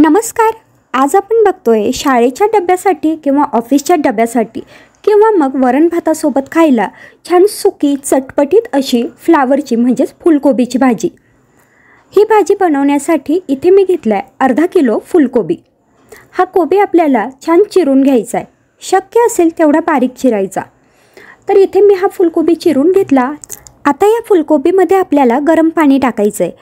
नमस्कार। आज आपण बघतोय शाळेच्या डब्यासाठी किंवा ऑफिसच्या डब्यासाठी किंवा मग वरण भातासोबत खायला छान सुकी चटपटीत अशी फ्लावरची म्हणजेच फुलकोबीची भाजी। ही भाजी बनवण्यासाठी इथे मी घेतलाय अर्धा किलो फुलकोबी। हा कोबी आपल्याला छान चिरून घ्यायचा आहे, शक्य असेल तेवढा बारीक चिरायचा। तर इथे मी हा फुलकोबी चिरून घेतला। आता या फुलकोबीमध्ये आपल्याला गरम पाणी टाकायचं आहे,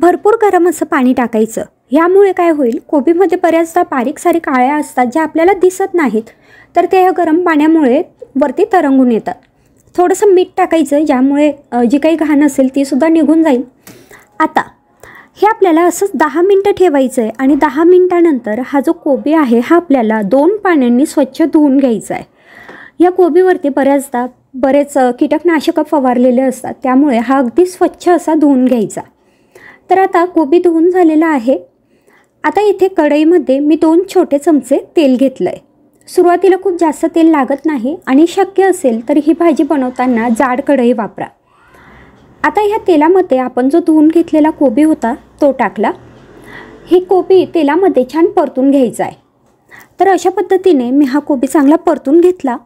भरपूर गरम असं पाणी टाकायचं। यामुळे काय होईल, कोबीमध्ये बऱ्याचदा बारीक सारी काळ्या असतात ज्या आपल्याला दिसत नाहीत, तर ते गरम पाण्यामुळे वरती तरंगून येतात। थोडंसं मीठ टाकायचं ज्यामुळे जी काही घाण असेल तीसुद्धा निघून जाईल। आता हे आपल्याला असंच 10 मिनटं ठेवायचं आहे आणि 10 मिनटानंतर हा जो कोबी आहे हा आपल्याला 2 पाण्यांनी स्वच्छ धुवून घ्यायचा आहे। या कोबीवरती बऱ्याचदा बरेच कीटकनाशकं फवारलेले असतात, त्यामुळे हा अगदी स्वच्छ असा धुवून घ्यायचा। तर आता कोबी धुवून झालेला आहे। आता इथे कढईमध्ये मी 2 छोटे चमचे तेल घेतलं आहे। सुरुवातीला खूप जास्त तेल लागत नाही आणि शक्य असेल तर ही भाजी बनवताना जाड कढई वापरा। आता ह्या तेलामध्ये आपण जो धुवून घेतलेला कोबी होता तो टाकला। ही कोबी तेलामध्ये छान परतून घ्यायचा आहे। तर अशा पद्धतीने मी हा कोबी चांगला परतून घेतला।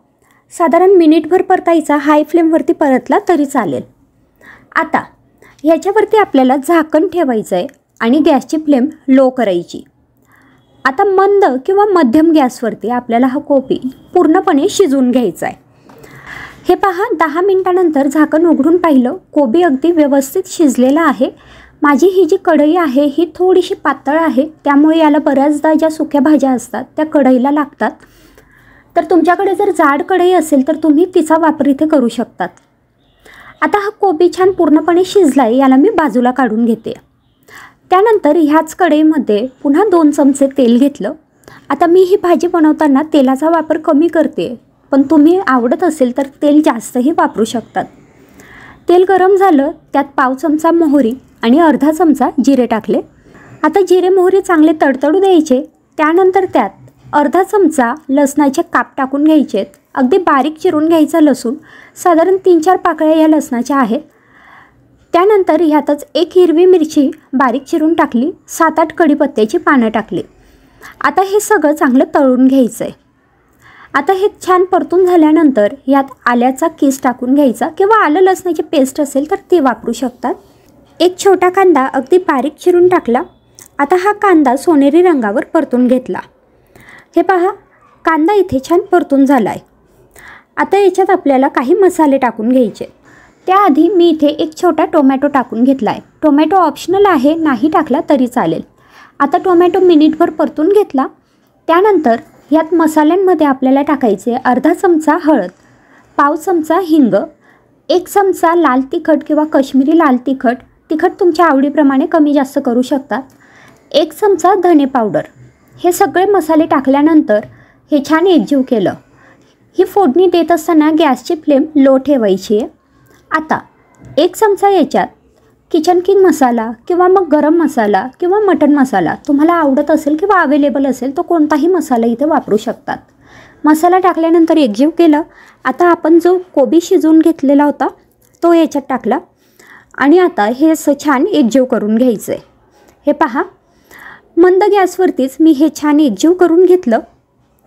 साधारण मिनिटभर परतायचा, हाय फ्लेमवरती परतला तरी चालेल। आता ह्याच्यावरती आपल्याला झाकण ठेवायचं आहे आणि गॅसची फ्लेम लो करायची। आता मंद किंवा मध्यम गॅसवरती आपल्याला हा कोबी पूर्णपणे शिजवून घ्यायचा आहे। हे पहा, 10 मिनटानंतर झाकण उघडून पाहिलं, कोबी अगदी व्यवस्थित शिजलेला आहे। माझी ही जी कढई आहे ही थोडीशी पातळ आहे, त्यामुळे याला बऱ्याचदा ज्या सुक्या भाज्या असतात त्या कढईला लागतात। तर तुमच्याकडे जर जाड कढई असेल तर तुम्ही तिचा वापर इथे करू शकतात। आता हा कोबी छान पूर्णपणे शिजला आहे, याला मी बाजूला काढून घेते। त्यानंतर ह्याच कढईमध्ये पुन्हा 2 चमचे तेल घेतलं। आता मी ही भाजी बनवताना तेलाचा वापर कमी करते, पण तुम्ही आवडत असेल तर तेल जास्तही वापरू शकतात। तेल गरम झालं, त्यात 1/4 चमचा मोहरी आणि 1/2 चमचा जिरे टाकले। आता जिरे मोहरी चांगले तडतडू द्यायचे। त्यानंतर त्यात 1/2 चमचा लसणाचे काप टाकून घ्यायचे, अगदी बारीक चिरून घ्यायचा लसूण। साधारण 3-4 पाकळ्या या लसणाच्या आहेत। त्यानंतर ह्यातच 1 हिरवी मिरची बारीक चिरून टाकली, 7-8 कढीपत्त्याची पानं टाकली। आता हे सगळं चांगलं तळून घ्यायचं आहे। आता हे छान परतून झाल्यानंतर यात आल्याचा किस टाकून घ्यायचा, किंवा आलं लसणाची पेस्ट असेल तर ती वापरू शकतात। 1 छोटा कांदा अगदी बारीक चिरून टाकला। आता हा कांदा सोनेरी रंगावर परतून घेतला। हे पहा, कांदा इथे छान परतून झाला आहे। आता याच्यात आपल्याला काही मसाले टाकून घ्यायचे। त्याआधी मी इथे 1 छोटा टोमॅटो टाकून घेतला आहे। टोमॅटो ऑप्शनल आहे, नाही टाकला तरी चालेल। आता टोमॅटो मिनिटभर परतून घेतला। त्यानंतर यात मसाल्यांमध्ये आपल्याला टाकायचे 1/2 चमचा हळद, 1/4 चमचा हिंग, 1 चमचा लाल तिखट किंवा काश्मीरी लाल तिखट, तिखट तुमच्या आवडीप्रमाणे कमी जास्त करू शकतात, 1 चमचा धने पावडर। हे सगळे मसाले टाकल्यानंतर हे छान एकजीव केलं। ही फोडणी देत असताना गॅसची फ्लेम लो ठेवायची आहे। आता 1 चमचा याच्यात किचन किंग मसाला किंवा मग गरम मसाला किंवा मटण मसाला, तुम्हाला आवडत असेल किंवा अवेलेबल असेल तो कोणताही मसाला इथे वापरू शकतात। मसाला टाकल्यानंतर एकजीव केलं। आता आपण जो कोबी शिजवून घेतलेला होता तो याच्यात टाकला आणि आता हे छान एकजीव करून घ्यायचं आहे। हे पहा, मंद गॅसवरतीच मी हे छान एकजीव करून घेतलं।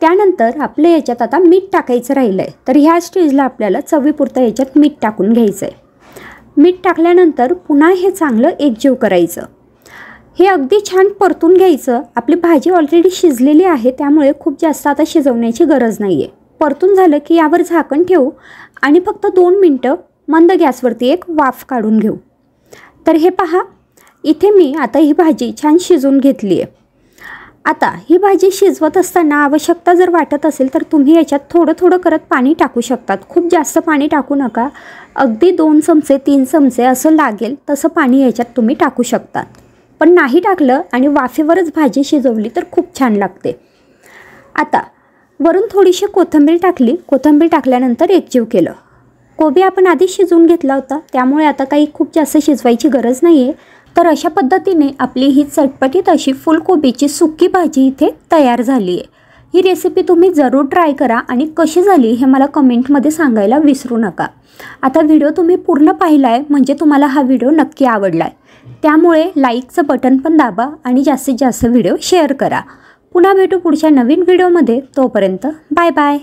त्यानंतर आपल्या याच्यात आता मीठ टाकायचं राहिलं आहे। तर ह्या स्टेजला आपल्याला चवीपुरतं याच्यात मीठ टाकून घ्यायचं आहे। मीठ टाकल्यानंतर पुन्हा हे चांगलं एकजीव करायचं। हे अगदी छान परतून घ्यायचं। आपली भाजी ऑलरेडी शिजलेली आहे, त्यामुळे खूप जास्त आता शिजवण्याची गरज नाही आहे। परतून झालं की यावर झाकण ठेवू आणि फक्त 2 मिनटं मंद गॅसवरती एक वाफ काढून घेऊ। तर हे पहा, इथे मी आता ही भाजी छान शिजवून घेतली आहे। आता ही भाजी शिजवत असताना आवश्यकता जर वाटत असेल तर तुम्ही याच्यात थोडं थोडं करत पाणी टाकू शकतात। खूप जास्त पाणी टाकू नका, अगदी 2-3 चमचे असं लागेल तसं पाणी याच्यात तुम्ही टाकू शकतात। पण नाही टाकलं आणि वाफेवरच भाजी शिजवली तर खूप छान लागते। आता वरून थोडीशी कोथिंबीर टाकली। कोथिंबीर टाकल्यानंतर एकजीव केलं। कोबी आपण आधी शिजवून घेतला होता, त्यामुळे आता काही खूप जास्त शिजवायची गरज नाही आहे। तर अशा पद्धतीने आपली ही चटपटीत अशी फुलकोबीची सुकी भाजी इथे तयार झाली आहे। ही रेसिपी तुम्ही जरूर ट्राय करा आणि कशी झाली हे मला कमेंटमध्ये सांगायला विसरू नका। आता व्हिडिओ तुम्ही पूर्ण पाहिला आहे म्हणजे तुम्हाला हा व्हिडिओ नक्की आवडला आहे। त्यामुळे लाईकचं बटन पण दाबा आणि जास्तीत जास्त व्हिडिओ शेअर करा। पुन्हा भेटू पुढच्या नवीन व्हिडिओमध्ये, तोपर्यंत बाय बाय।